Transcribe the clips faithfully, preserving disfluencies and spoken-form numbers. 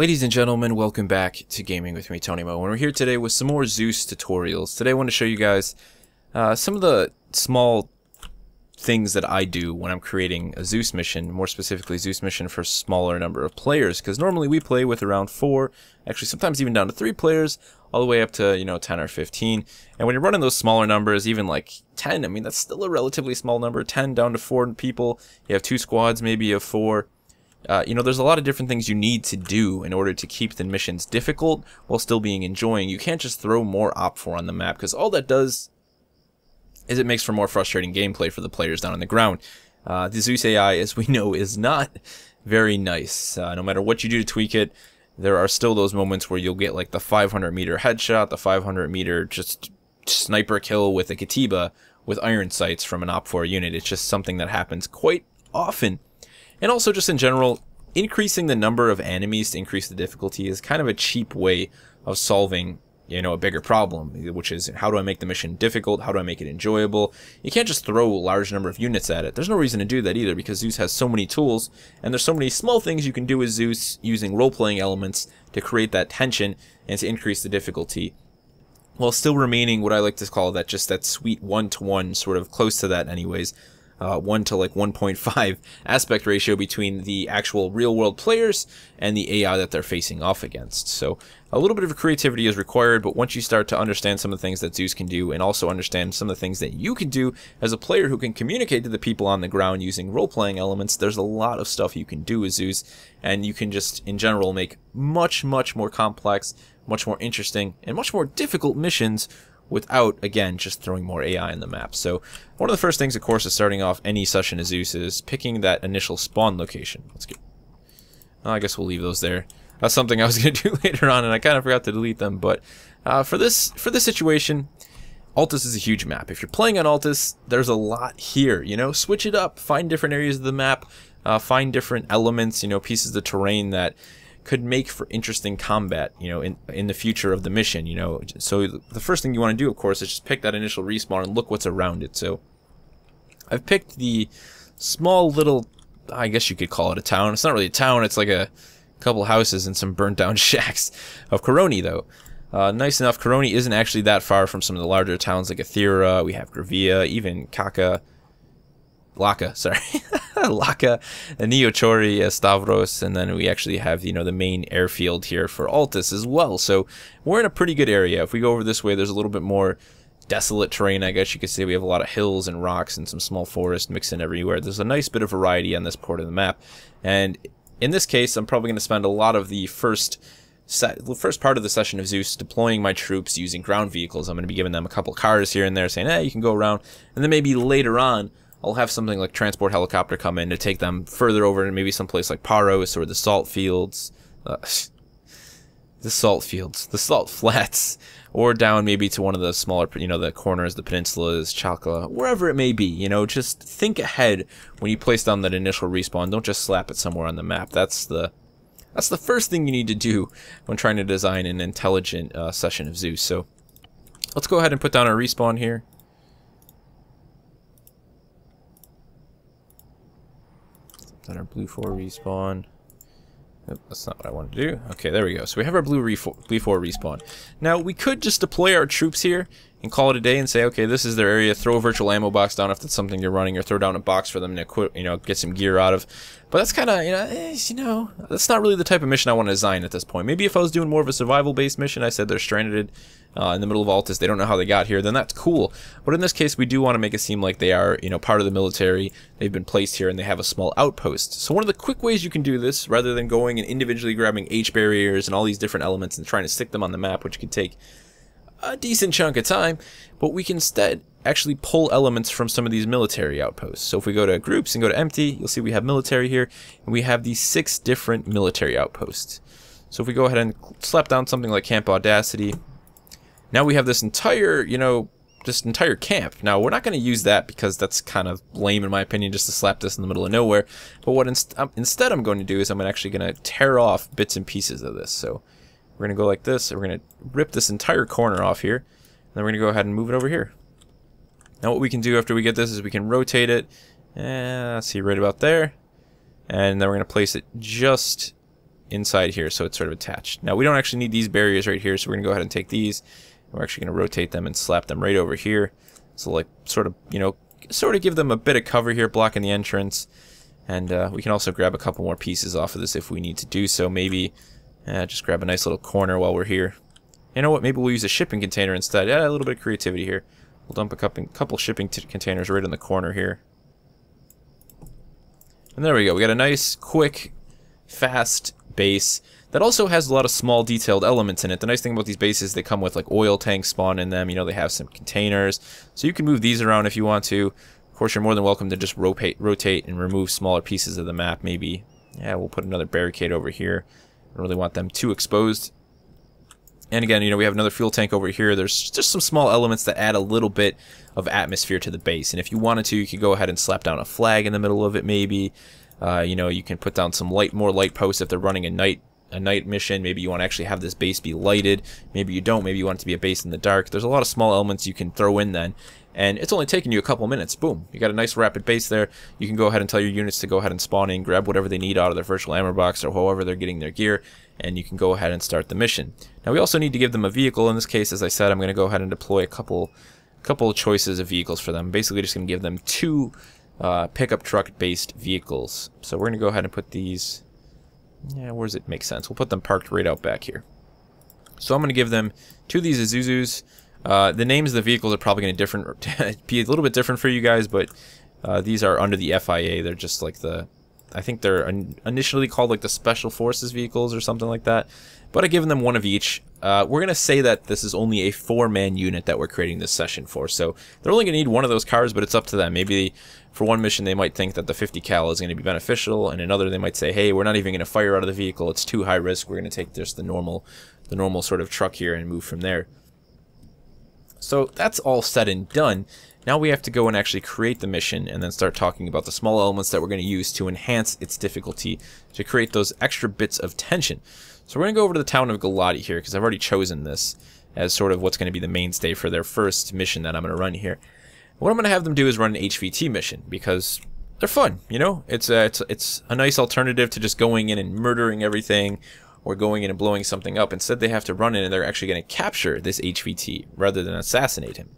Ladies and gentlemen, welcome back to Gaming with me, Tony Mo, and we're here today with some more Zeus tutorials. Today I want to show you guys uh, some of the small things that I do when I'm creating a Zeus mission, more specifically Zeus mission for a smaller number of players, because normally we play with around four, actually sometimes even down to three players, all the way up to, you know, ten or fifteen. And when you're running those smaller numbers, even like ten, I mean, that's still a relatively small number, ten down to four people, you have two squads maybe of four. Uh, you know, there's a lot of different things you need to do in order to keep the missions difficult while still being enjoying. You can't just throw more op four on the map, because all that does is it makes for more frustrating gameplay for the players down on the ground. Uh, the Zeus A I, as we know, is not very nice. Uh, no matter what you do to tweak it, there are still those moments where you'll get like the five hundred meter headshot, the five hundred meter just sniper kill with a Katiba with iron sights from an op four unit. It's just something that happens quite often. And also, just in general, increasing the number of enemies to increase the difficulty is kind of a cheap way of solving, you know, a bigger problem, which is how do I make the mission difficult? How do I make it enjoyable? You can't just throw a large number of units at it. There's no reason to do that either, because Zeus has so many tools, and there's so many small things you can do with Zeus using role-playing elements to create that tension and to increase the difficulty, while still remaining what I like to call that just that sweet one-to-one, sort of close to that anyways, Uh, one to like one point five aspect ratio between the actual real-world players and the A I that they're facing off against. So a little bit of creativity is required, but once you start to understand some of the things that Zeus can do, and also understand some of the things that you can do as a player who can communicate to the people on the ground using role-playing elements, there's a lot of stuff you can do with Zeus, and you can just, in general, make much, much more complex, much more interesting, and much more difficult missions without, again, just throwing more A I in the map. So one of the first things, of course, is starting off any session of Zeus is picking that initial spawn location. Let's get, oh, I guess we'll leave those there. That's something I was going to do later on, and I kind of forgot to delete them. But uh, for this for this situation, Altis is a huge map. If you're playing on Altis, there's a lot here. You know, switch it up, find different areas of the map, uh, find different elements, you know, pieces of terrain that could make for interesting combat, you know, in in the future of the mission, you know. So the first thing you want to do, of course, is just pick that initial respawn and look what's around it. So I've picked the small little, I guess you could call it a town. It's not really a town, it's like a couple houses and some burnt down shacks of Coroni, though. Uh, nice enough, Coroni isn't actually that far from some of the larger towns like Aethera, we have Gravia, even Kaka, Laka, sorry. Laka, Neochori, uh, Stavros, and then we actually have, you know, the main airfield here for Altus as well. So we're in a pretty good area. If we go over this way, there's a little bit more desolate terrain, I guess you could say. We have a lot of hills and rocks and some small forest mixed in everywhere. There's a nice bit of variety on this part of the map. And in this case, I'm probably going to spend a lot of the first the first part of the session of Zeus deploying my troops using ground vehicles. I'm going to be giving them a couple cars here and there, saying, hey, you can go around. And then maybe later on, I'll have something like transport helicopter come in to take them further over to maybe someplace like Paros or the salt fields, uh, the salt fields, the salt flats, or down maybe to one of the smaller, you know, the corners, the peninsulas, Chalkala, wherever it may be. You know, just think ahead when you place down that initial respawn. Don't just slap it somewhere on the map. That's the that's the first thing you need to do when trying to design an intelligent uh, session of Zeus. So let's go ahead and put down our respawn here. Our blue four respawn. Nope, that's not what I wanted to do. Okay, there we go. So we have our blue, re four, blue four respawn. Now, we could just deploy our troops here and call it a day and say, okay, this is their area. Throw a virtual ammo box down if that's something you're running, or throw down a box for them to equip, you know, get some gear out of. But that's kind of, you know, eh, you know, that's not really the type of mission I want to design at this point. Maybe if I was doing more of a survival-based mission, I said they're stranded uh, in the middle of Altus, they don't know how they got here, then that's cool. But in this case, we do want to make it seem like they are, you know, part of the military. They've been placed here and they have a small outpost. So one of the quick ways you can do this, rather than going and individually grabbing H barriers and all these different elements and trying to stick them on the map, which could take a decent chunk of time, but we can instead actually pull elements from some of these military outposts. So if we go to groups and go to empty, you'll see we have military here, and we have these six different military outposts. So if we go ahead and slap down something like Camp Audacity, now we have this entire, you know, this entire camp. Now, we're not going to use that because that's kind of lame, in my opinion, just to slap this in the middle of nowhere. But what inst um, instead I'm going to do is I'm actually going to tear off bits and pieces of this. So we're going to go like this, and we're going to rip this entire corner off here, and then we're going to go ahead and move it over here. Now what we can do after we get this is we can rotate it, and let's see, right about there, and then we're going to place it just inside here, so it's sort of attached. Now we don't actually need these barriers right here, so we're gonna go ahead and take these. We're actually gonna rotate them and slap them right over here. So like sort of, you know, sort of give them a bit of cover here, blocking the entrance. And uh, we can also grab a couple more pieces off of this if we need to do so. Maybe uh, just grab a nice little corner while we're here. You know what, maybe we'll use a shipping container instead. Yeah, a little bit of creativity here. We'll dump a couple shipping t containers right in the corner here. And there we go. We got a nice, quick, fast base that also has a lot of small detailed elements in it. The nice thing about these bases, they come with like oil tanks spawn in them. You know, they have some containers. So you can move these around if you want to. Of course, you're more than welcome to just rotate, rotate and remove smaller pieces of the map maybe. Yeah, we'll put another barricade over here. I don't really want them too exposed. And again, you know, we have another fuel tank over here. There's just some small elements that add a little bit of atmosphere to the base. And if you wanted to, you could go ahead and slap down a flag in the middle of it maybe. Uh, you know, you can put down some light, more light posts if they're running a night a night mission. Maybe you want to actually have this base be lighted. Maybe you don't. Maybe you want it to be a base in the dark. There's a lot of small elements you can throw in then. And it's only taking you a couple minutes. Boom. You got a nice rapid base there. You can go ahead and tell your units to go ahead and spawn in, grab whatever they need out of their virtual ammo box or however they're getting their gear, and you can go ahead and start the mission. Now we also need to give them a vehicle. In this case, as I said, I'm going to go ahead and deploy a couple couple of choices of vehicles for them. I'm basically just going to give them two uh, pickup truck based vehicles. So we're going to go ahead and put these, yeah, where does it make sense? We'll put them parked right out back here. So I'm going to give them two of these Isuzus. Uh, the names of the vehicles are probably going to different be a little bit different for you guys, but uh, these are under the F I A. They're just like the, I think they're initially called like the Special Forces vehicles or something like that. But I've given them one of each. Uh, we're going to say that this is only a four-man unit that we're creating this session for. So they're only going to need one of those cars, but it's up to them. Maybe for one mission they might think that the fifty cal is going to be beneficial, and another they might say, hey, we're not even going to fire out of the vehicle. It's too high risk. We're going to take just the normal, the normal sort of truck here and move from there. So that's all said and done. Now we have to go and actually create the mission and then start talking about the small elements that we're going to use to enhance its difficulty, to create those extra bits of tension. So we're going to go over to the town of Galati here, because I've already chosen this as sort of what's going to be the mainstay for their first mission that I'm going to run here. What I'm going to have them do is run an H V T mission, because they're fun, you know? It's a, it's, it's a nice alternative to just going in and murdering everything, or going in and blowing something up. Instead, they have to run in and they're actually going to capture this H V T rather than assassinate him.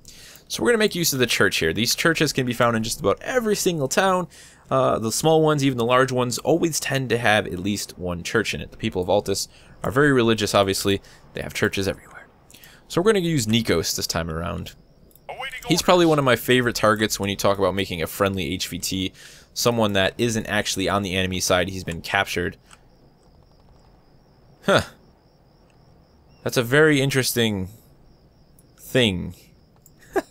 So we're going to make use of the church here. These churches can be found in just about every single town. Uh, the small ones, even the large ones, always tend to have at least one church in it. The people of Altis are very religious, obviously. They have churches everywhere. So we're going to use Nikos this time around. He's probably one of my favorite targets when you talk about making a friendly H V T. Someone that isn't actually on the enemy side. He's been captured. Huh. That's a very interesting thing. uh,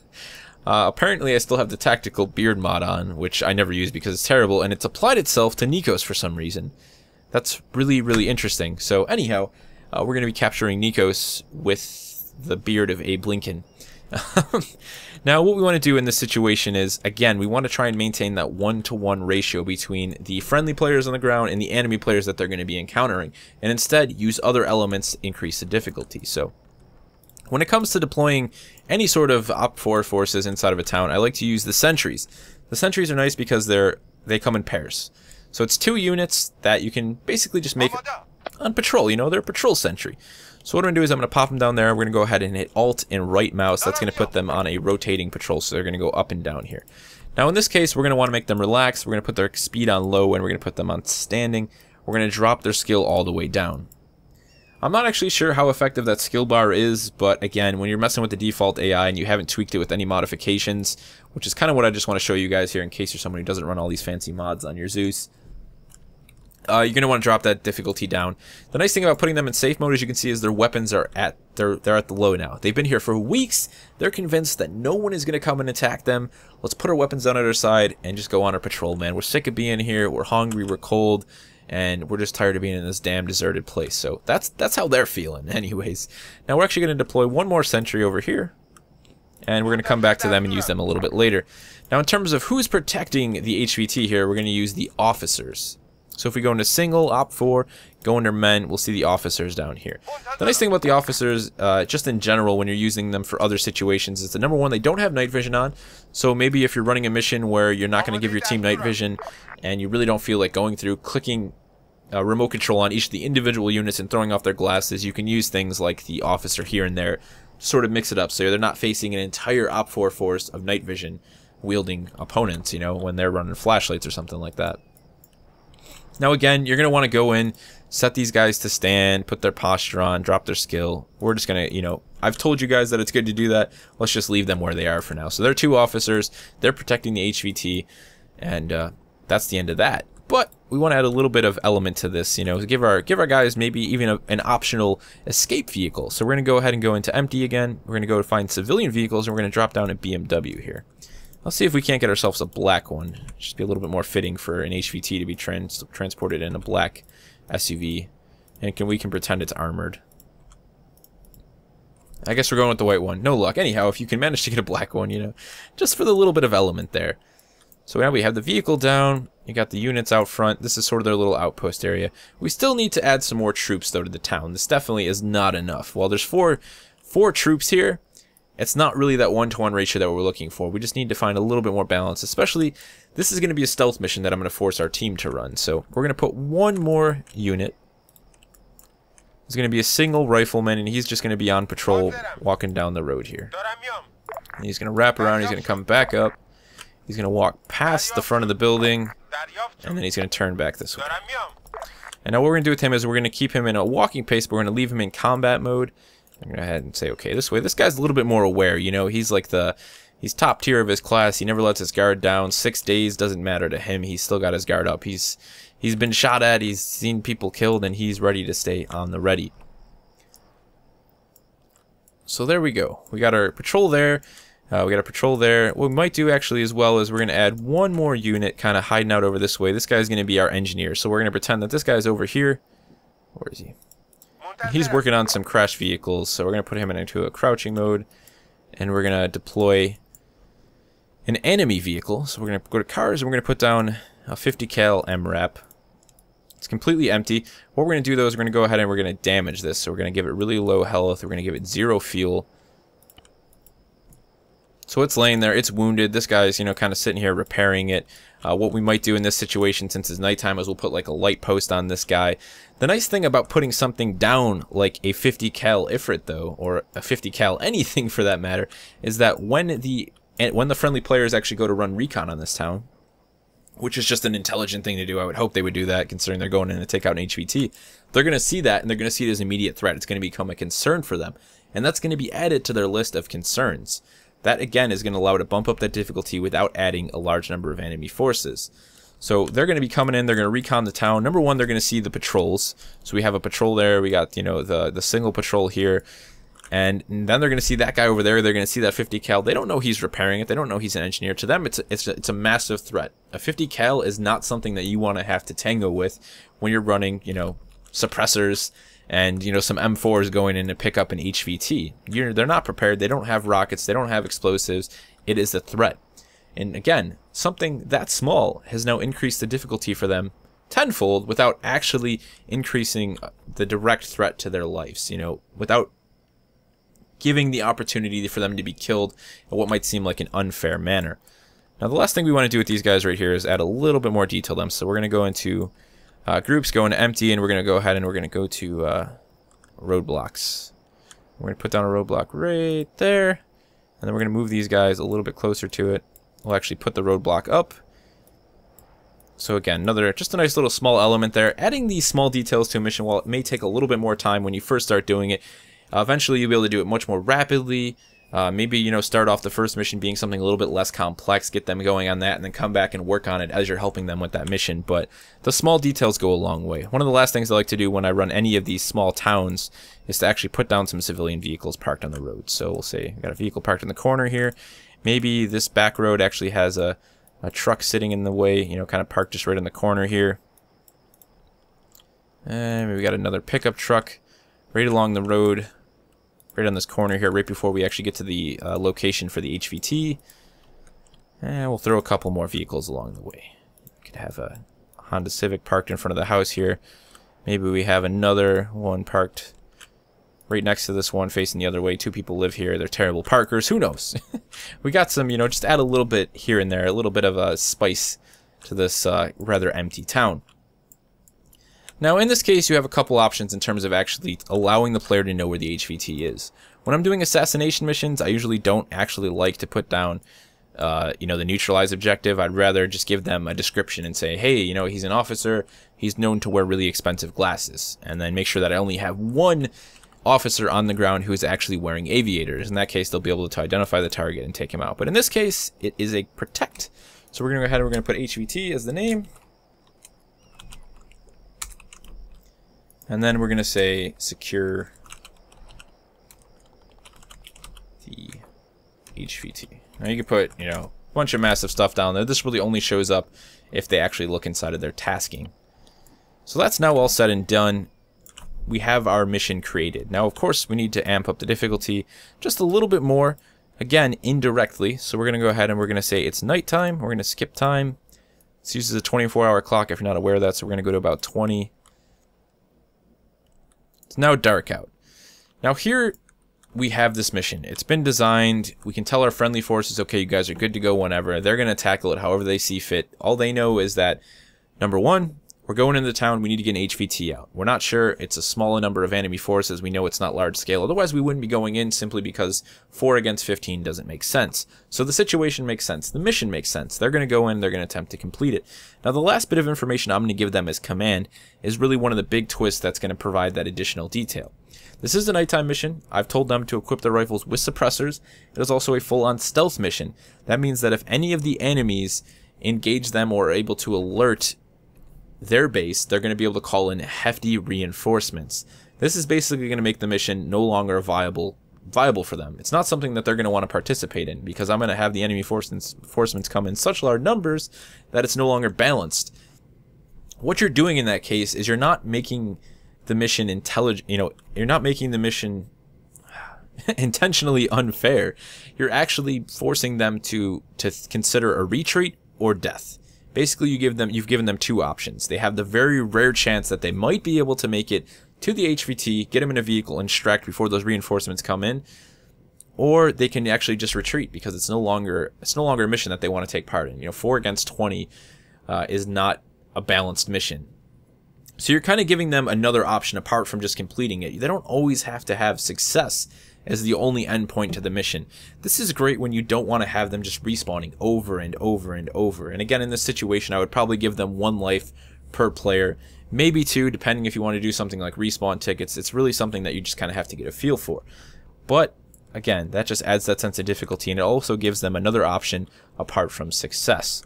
apparently I still have the tactical beard mod on, which I never use because it's terrible, and it's applied itself to Nikos for some reason. That's really, really interesting. So anyhow, uh, we're going to be capturing Nikos with the beard of Abe Lincoln. Now what we want to do in this situation is, again, we want to try and maintain that one to one ratio between the friendly players on the ground and the enemy players that they're going to be encountering, and instead use other elements to increase the difficulty. So when it comes to deploying any sort of op four forces inside of a town, I like to use the sentries. The sentries are nice because they're they come in pairs. So it's two units that you can basically just make on patrol, you know, they're a patrol sentry. So what I'm going to do is I'm going to pop them down there. We're going to go ahead and hit Alt and right mouse. That's going to put them on a rotating patrol, so they're going to go up and down here. Now in this case, we're going to want to make them relax. We're going to put their speed on low, and we're going to put them on standing. We're going to drop their skill all the way down. I'm not actually sure how effective that skill bar is, but again, when you're messing with the default A I and you haven't tweaked it with any modifications, which is kind of what I just want to show you guys here in case you're someone who doesn't run all these fancy mods on your Zeus. Uh, you're going to want to drop that difficulty down. The nice thing about putting them in safe mode, as you can see, is their weapons are at they're, they're at the low now. They've been here for weeks. They're convinced that no one is going to come and attack them. Let's put our weapons down at our side and just go on our patrol, man. We're sick of being here. We're hungry. We're cold. And we're just tired of being in this damn deserted place. So that's, that's how they're feeling anyways. Now we're actually going to deploy one more sentry over here. And we're going to come back to them and use them a little bit later. Now in terms of who's protecting the H V T here, we're going to use the officers. So if we go into single, op four, go under men, we'll see the officers down here. The nice thing about the officers, uh, just in general, when you're using them for other situations, is that number one, they don't have night vision on. So maybe if you're running a mission where you're not going to give your team night vision, and you really don't feel like going through, clicking uh, remote control on each of the individual units and throwing off their glasses, you can use things like the officer here and there, sort of mix it up so they're not facing an entire op four force of night vision wielding opponents, you know, when they're running flashlights or something like that. Now again, you're going to want to go in, set these guys to stand, put their posture on, drop their skill. We're just going to, you know, I've told you guys that it's good to do that. Let's just leave them where they are for now. So they're two officers, they're protecting the H V T, and uh, that's the end of that. But we want to add a little bit of element to this, you know, give our give our guys maybe even a, an optional escape vehicle. So we're going to go ahead and go into empty again. We're going to go to find civilian vehicles, and we're going to drop down a B M W here. Let's see if we can't get ourselves a black one. It should be a little bit more fitting for an H V T to be trans transported in a black S U V. And can we can pretend it's armored. I guess we're going with the white one. No luck. Anyhow, if you can manage to get a black one, you know, just for the little bit of element there. So now we have the vehicle down. You got the units out front. This is sort of their little outpost area. We still need to add some more troops, though, to the town. This definitely is not enough. While there's four, four troops here, it's not really that one-to-one ratio that we're looking for. We just need to find a little bit more balance, especially this is going to be a stealth mission that I'm going to force our team to run. So we're going to put one more unit. There's going to be a single rifleman, and he's just going to be on patrol walking down the road here. And he's going to wrap around. He's going to come back up. He's going to walk past the front of the building, and then he's going to turn back this way. And now what we're going to do with him is we're going to keep him in a walking pace, but we're going to leave him in combat mode. I'm going to go ahead and say, okay, this way. This guy's a little bit more aware, you know. He's like the, he's top tier of his class. He never lets his guard down. Six days doesn't matter to him. He's still got his guard up. He's, he's been shot at. He's seen people killed, and he's ready to stay on the ready. So there we go. We got our patrol there. Uh, we got a patrol there. What we might do actually as well is we're going to add one more unit kind of hiding out over this way. This guy's going to be our engineer. So we're going to pretend that this guy's over here. Where is he? He's working on some crash vehicles. So we're going to put him into a crouching mode. And we're going to deploy an enemy vehicle. So we're going to go to cars and we're going to put down a fifty cal M RAP. It's completely empty. What we're going to do though is we're going to go ahead and we're going to damage this. So we're going to give it really low health. We're going to give it zero fuel. So it's laying there, it's wounded, this guy's, you know, kind of sitting here repairing it. Uh, what we might do in this situation, since it's nighttime, is we'll put like a light post on this guy. The nice thing about putting something down, like a fifty cal Ifrit though, or a fifty cal anything for that matter, is that when the, when the friendly players actually go to run recon on this town, which is just an intelligent thing to do. I would hope they would do that, considering they're going in to take out an H V T. They're going to see that, and they're going to see it as an immediate threat. It's going to become a concern for them, and that's going to be added to their list of concerns. That, again, is going to allow it to bump up that difficulty without adding a large number of enemy forces. So they're going to be coming in. They're going to recon the town. Number one, they're going to see the patrols. So we have a patrol there. We got, you know, the, the single patrol here. And then they're going to see that guy over there. They're going to see that fifty cal. They don't know he's repairing it. They don't know he's an engineer. To them, it's a, it's a, it's a massive threat. A fifty cal is not something that you want to have to tango with when you're running, you know, suppressors. And, you know, some M fours going in to pick up an H V T. You're, they're not prepared. They don't have rockets. They don't have explosives. It is a threat. And again, something that small has now increased the difficulty for them tenfold without actually increasing the direct threat to their lives, you know, without giving the opportunity for them to be killed in what might seem like an unfair manner. Now, the last thing we want to do with these guys right here is add a little bit more detail to them. So we're going to go into... Uh, groups going to empty, and we're going to go ahead and we're going to go to uh, roadblocks. We're going to put down a roadblock right there, and then we're going to move these guys a little bit closer to it. We'll actually put the roadblock up. So again, another just a nice little small element there. Adding these small details to a mission, while it may take a little bit more time when you first start doing it, uh, eventually you'll be able to do it much more rapidly. Uh, maybe, you know, start off the first mission being something a little bit less complex, get them going on that, and then come back and work on it as you're helping them with that mission. But the small details go a long way. One of the last things I like to do when I run any of these small towns is to actually put down some civilian vehicles parked on the road. So we'll say I've got a vehicle parked in the corner here. Maybe this back road actually has a, a truck sitting in the way, you know, kind of parked just right in the corner here. And maybe we got another pickup truck right along the road. Right on this corner here, right before we actually get to the uh, location for the H V T. And we'll throw a couple more vehicles along the way. We could have a Honda Civic parked in front of the house here. Maybe we have another one parked right next to this one, facing the other way. Two people live here. They're terrible parkers. Who knows? We got some, you know, just add a little bit here and there, a little bit of a spice to this uh, rather empty town. Now, in this case, you have a couple options in terms of actually allowing the player to know where the H V T is. When I'm doing assassination missions, I usually don't actually like to put down, uh, you know, the neutralized objective. I'd rather just give them a description and say, hey, you know, he's an officer. He's known to wear really expensive glasses. And then make sure that I only have one officer on the ground who is actually wearing aviators. In that case, they'll be able to identify the target and take him out. But in this case, it is a protect. So we're going to go ahead and we're going to put H V T as the name. And then we're going to say secure the H V T. Now you can put, you know, a bunch of massive stuff down there. This really only shows up if they actually look inside of their tasking. So that's now all said and done. We have our mission created. Now, of course, we need to amp up the difficulty just a little bit more, again, indirectly. So we're going to go ahead and we're going to say it's nighttime. We're going to skip time. This uses a twenty-four hour clock if you're not aware of that. So we're going to go to about twenty. It's now dark out. Now here we have this mission. It's been designed. We can tell our friendly forces, okay, you guys are good to go whenever. They're going to tackle it however they see fit. All they know is that, number one, we're going into the town, we need to get an H V T out. We're not sure, it's a smaller number of enemy forces, we know it's not large scale, otherwise we wouldn't be going in simply because four against fifteen doesn't make sense. So the situation makes sense, the mission makes sense, they're going to go in, they're going to attempt to complete it. Now the last bit of information I'm going to give them as command is really one of the big twists that's going to provide that additional detail. This is a nighttime mission. I've told them to equip their rifles with suppressors. It is also a full-on stealth mission. That means that if any of the enemies engage them or are able to alert their base, they're going to be able to call in hefty reinforcements. This is basically going to make the mission no longer viable viable for them. It's not something that they're going to want to participate in because I'm going to have the enemy reinforcements come in such large numbers that it's no longer balanced. What you're doing in that case is you're not making the mission intelligent, you know, you're not making the mission intentionally unfair. You're actually forcing them to to consider a retreat or death. Basically, you give them, you've given them two options. They have the very rare chance that they might be able to make it to the H V T, get them in a vehicle, and extract before those reinforcements come in, or they can actually just retreat because it's no longer it's no longer a mission that they want to take part in. You know, four against twenty uh, is not a balanced mission. So you're kind of giving them another option apart from just completing it. They don't always have to have success as the only endpoint to the mission. This is great when you don't want to have them just respawning over and over and over. And again, in this situation, I would probably give them one life per player, maybe two, depending if you want to do something like respawn tickets. It's really something that you just kind of have to get a feel for. But again, that just adds that sense of difficulty, and it also gives them another option apart from success.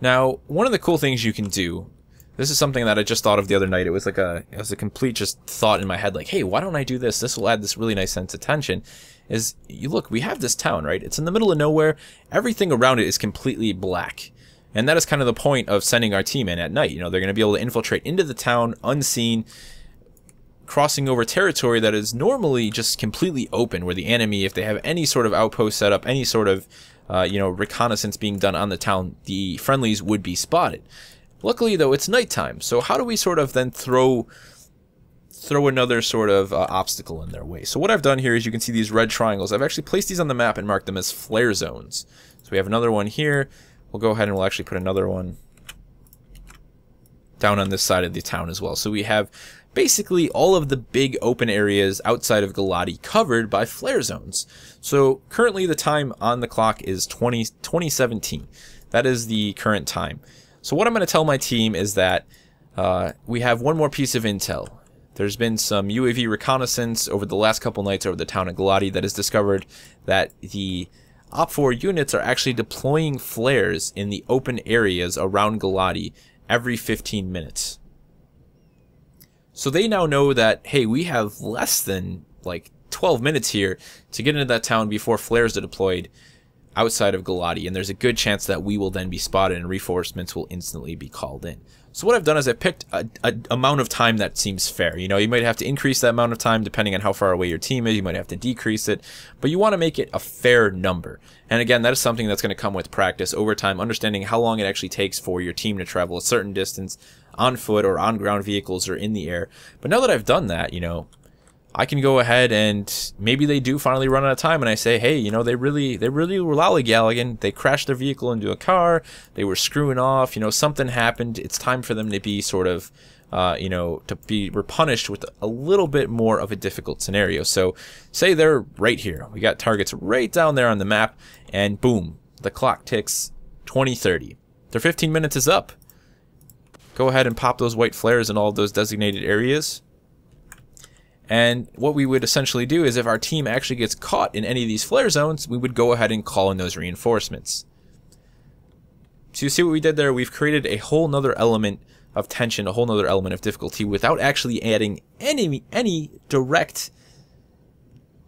Now, one of the cool things you can do, this is something that I just thought of the other night. It was like a, it was a complete just thought in my head, like, hey, why don't I do this? This will add this really nice sense of tension. Is you look, we have this town, right? It's in the middle of nowhere. Everything around it is completely black. And that is kind of the point of sending our team in at night. You know, they're going to be able to infiltrate into the town unseen, crossing over territory that is normally just completely open, where the enemy, if they have any sort of outpost set up, any sort of, uh, you know, reconnaissance being done on the town, the friendlies would be spotted. Luckily, though, it's nighttime, so how do we sort of then throw throw another sort of uh, obstacle in their way? So what I've done here is you can see these red triangles. I've actually placed these on the map and marked them as flare zones. So we have another one here. We'll go ahead and we'll actually put another one down on this side of the town as well. So we have basically all of the big open areas outside of Galati covered by flare zones. So currently the time on the clock is twenty, twenty seventeen. That is the current time. So what I'm going to tell my team is that uh, we have one more piece of intel. There's been some U A V reconnaissance over the last couple nights over the town of Galati that has discovered that the op four units are actually deploying flares in the open areas around Galati every fifteen minutes. So they now know that, hey, we have less than like twelve minutes here to get into that town before flares are deployed outside of Galati, and there's a good chance that we will then be spotted and reinforcements will instantly be called in. So what I've done is I picked a, a amount of time that seems fair. You know, you might have to increase that amount of time depending on how far away your team is. You might have to decrease it, but you want to make it a fair number. And again, that is something that's going to come with practice over time, understanding how long it actually takes for your team to travel a certain distance on foot or on ground vehicles or in the air. But now that I've done that, you know, I can go ahead and maybe they do finally run out of time and I say, hey, you know, they really, they really were lollygagging. They crashed their vehicle into a car. They were screwing off. You know, something happened. It's time for them to be sort of, uh, you know, to be we're punished with a little bit more of a difficult scenario. So say they're right here. We got targets right down there on the map and boom, the clock ticks twenty thirty. Their fifteen minutes is up. Go ahead and pop those white flares in all of those designated areas. And what we would essentially do is if our team actually gets caught in any of these flare zones, we would go ahead and call in those reinforcements. So you see what we did there? We've created a whole nother element of tension, a whole nother element of difficulty without actually adding any any direct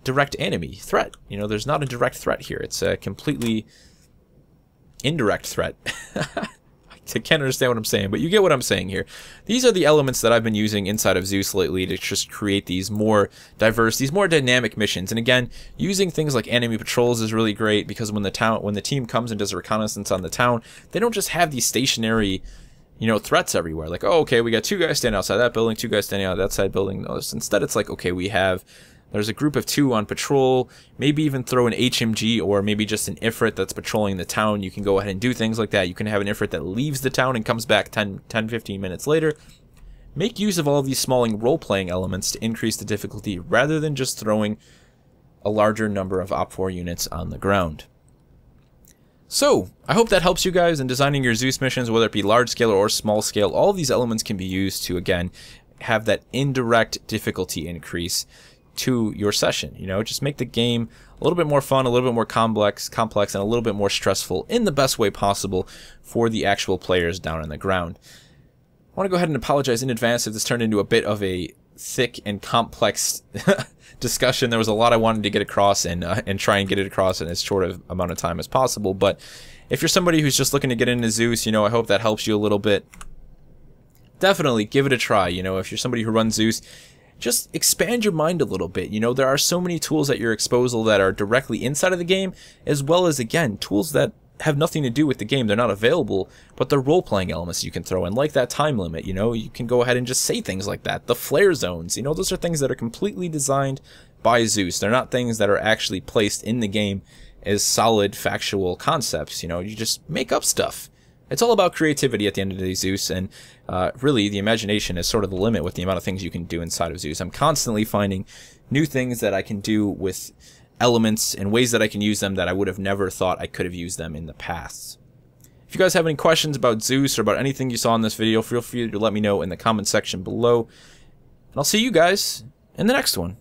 direct enemy threat. You know, there's not a direct threat here. It's a completely indirect threat. I can't understand what I'm saying, but you get what I'm saying here. These are the elements that I've been using inside of Zeus lately to just create these more diverse, these more dynamic missions. And again, using things like enemy patrols is really great because when the town, when the team comes and does a reconnaissance on the town, they don't just have these stationary, you know, threats everywhere. Like, oh, okay, we got two guys standing outside that building, two guys standing outside that side building. No, instead, it's like, okay, we have. There's a group of two on patrol, maybe even throw an H M G or maybe just an Ifrit that's patrolling the town. You can go ahead and do things like that. You can have an Ifrit that leaves the town and comes back ten, ten, fifteen minutes later. Make use of all of these small role-playing elements to increase the difficulty rather than just throwing a larger number of op four units on the ground. So, I hope that helps you guys in designing your Zeus missions, whether it be large-scale or small-scale. All of these elements can be used to, again, have that indirect difficulty increase to your session. You know, just make the game a little bit more fun, a little bit more complex, complex, and a little bit more stressful in the best way possible for the actual players down on the ground. I want to go ahead and apologize in advance if this turned into a bit of a thick and complex discussion. There was a lot I wanted to get across and uh, and try and get it across in as short of amount of time as possible. But if you're somebody who's just looking to get into Zeus, you know, I hope that helps you a little bit. Definitely give it a try. You know, if you're somebody who runs Zeus, just expand your mind a little bit. You know, there are so many tools at your disposal that are directly inside of the game, as well as, again, tools that have nothing to do with the game. They're not available, but they're role-playing elements you can throw in, like that time limit. You know, you can go ahead and just say things like that. The flare zones, you know, those are things that are completely designed by Zeus. They're not things that are actually placed in the game as solid, factual concepts. You know, you just make up stuff. It's all about creativity at the end of the day, Zeus, and uh, really the imagination is sort of the limit with the amount of things you can do inside of Zeus. I'm constantly finding new things that I can do with elements and ways that I can use them that I would have never thought I could have used them in the past. If you guys have any questions about Zeus or about anything you saw in this video, feel free to let me know in the comment section below. And I'll see you guys in the next one.